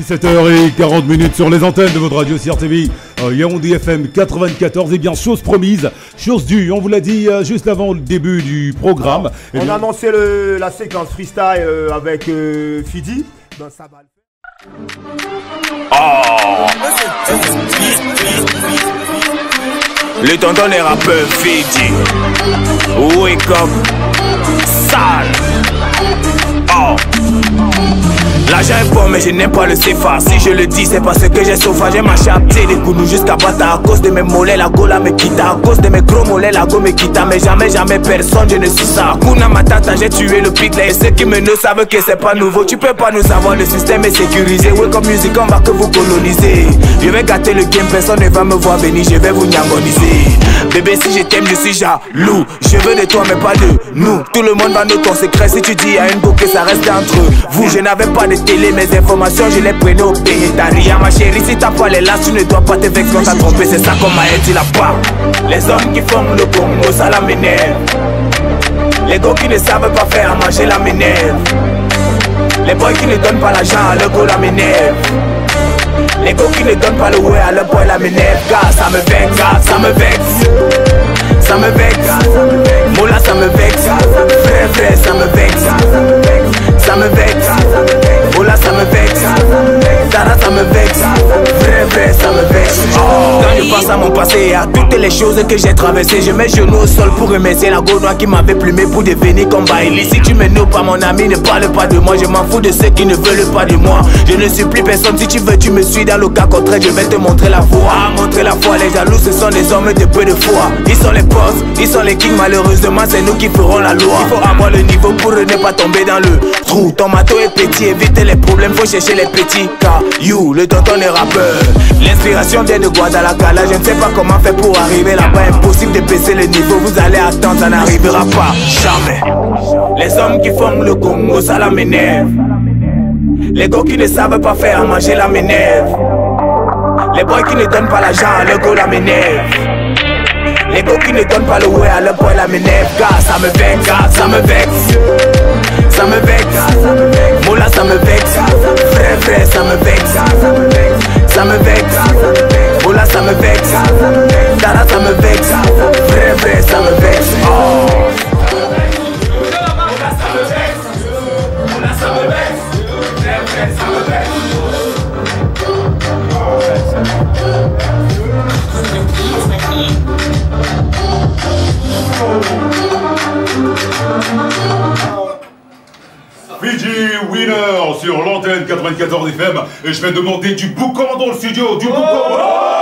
17h40 sur les antennes de votre radio CRTV, Yaoundé FM94. Et bien, chose promise, chose due, on vous l'a dit juste avant le début du programme. Alors, on a annoncé la séquence freestyle avec Fidji. Ben, ça va le faire. Oh, le tonton des rappeurs Fidji. Wake up, sale. Oh. L'argent est fort mais je n'aime pas le CFA. Si je le dis c'est parce que j'ai sauvagé ma chapté des gounous jusqu'à Bata. À cause de mes mollets la gola me quitte. À cause de mes gros mollets la go me quitte. Mais jamais personne je ne suis ça. Kuna Matata j'ai tué le pic. Et ceux qui me ne savent que c'est pas nouveau. Tu peux pas nous savoir, le système est sécurisé. Welcome music, on va que vous coloniser. Je vais gâter le game, personne ne va me voir venir. Je vais vous nyangoniser. Bébé si je t'aime je suis jaloux. Je veux de toi mais pas de nous. Tout le monde va nous ton secret. Si tu dis à une go que ça reste entre vous. Je n'avais pas de télé, mes informations je les prenais au pays. T'as rien ma chérie, si t'as pas les là, tu ne dois pas te vexer, on t'a trompé, c'est ça qu'on m'a dit là-bas. Les hommes qui font le Congo, ça la m'énerve. Les gars qui ne savent pas faire à manger, la m'énerve. Les boys qui ne donnent pas l'argent à leur go, la m'énerve. Les gars qui ne donnent pas le ouais à leur boy, la m'énerve. Car ça me vexe, ça me vexe. Ça me vexe, Mola ça me vexe. Frère, frère, ça me vexe. Ça me vexe. Ça me vexe, Tara ça me vexe, vrai vrai ça me vexe. Quand je pense à mon passé et à toutes les choses que j'ai traversées, je mets genoux au sol pour remercier la gaulois qui m'avait plumé pour devenir comme Bailey. Si tu me nourris pas mon ami, ne parle pas de moi. Je m'en fous de ceux qui ne veulent pas de moi. Je ne suis plus personne, si tu veux tu me suis. Dans le cas contraire je vais te montrer la voie. Montrer la foi, les jaloux ce sont des hommes de peu de foi. Ils sont les boss, ils sont les kings. Malheureusement c'est nous qui ferons la loi. Il faut avoir le niveau pour ne pas tomber dans le trou. Ton matos est petit, évite les problèmes, faut chercher les petits. K.U. le tonton des rappeurs. L'inspiration vient de Guadalajara. Je ne sais pas comment faire pour arriver là-bas. Impossible de baisser le niveau, vous allez attendre, ça n'arrivera pas, jamais. Les hommes qui font le Congo, ça la m'énerve. Les gars qui ne savent pas faire à manger, la m'énerve. Les boys qui ne donnent pas l'argent, le go, la m'énerve. Les gars qui ne donnent pas le ouais à leur boy, la m'énerve. Ça me vexe, ça me vexe. Ça me vexe, Mola ça me vexe, frère frère ça me vexe, ça me vexe, Mola ça me vexe, Tara ça me vexe, frère frère ça me vexe. Mola ça me vexe, Mola ça me vexe, frère frère ça me vexe. Fidji Winner sur l'antenne 94 FM. Et je vais demander du boucan dans le studio. Du boucan.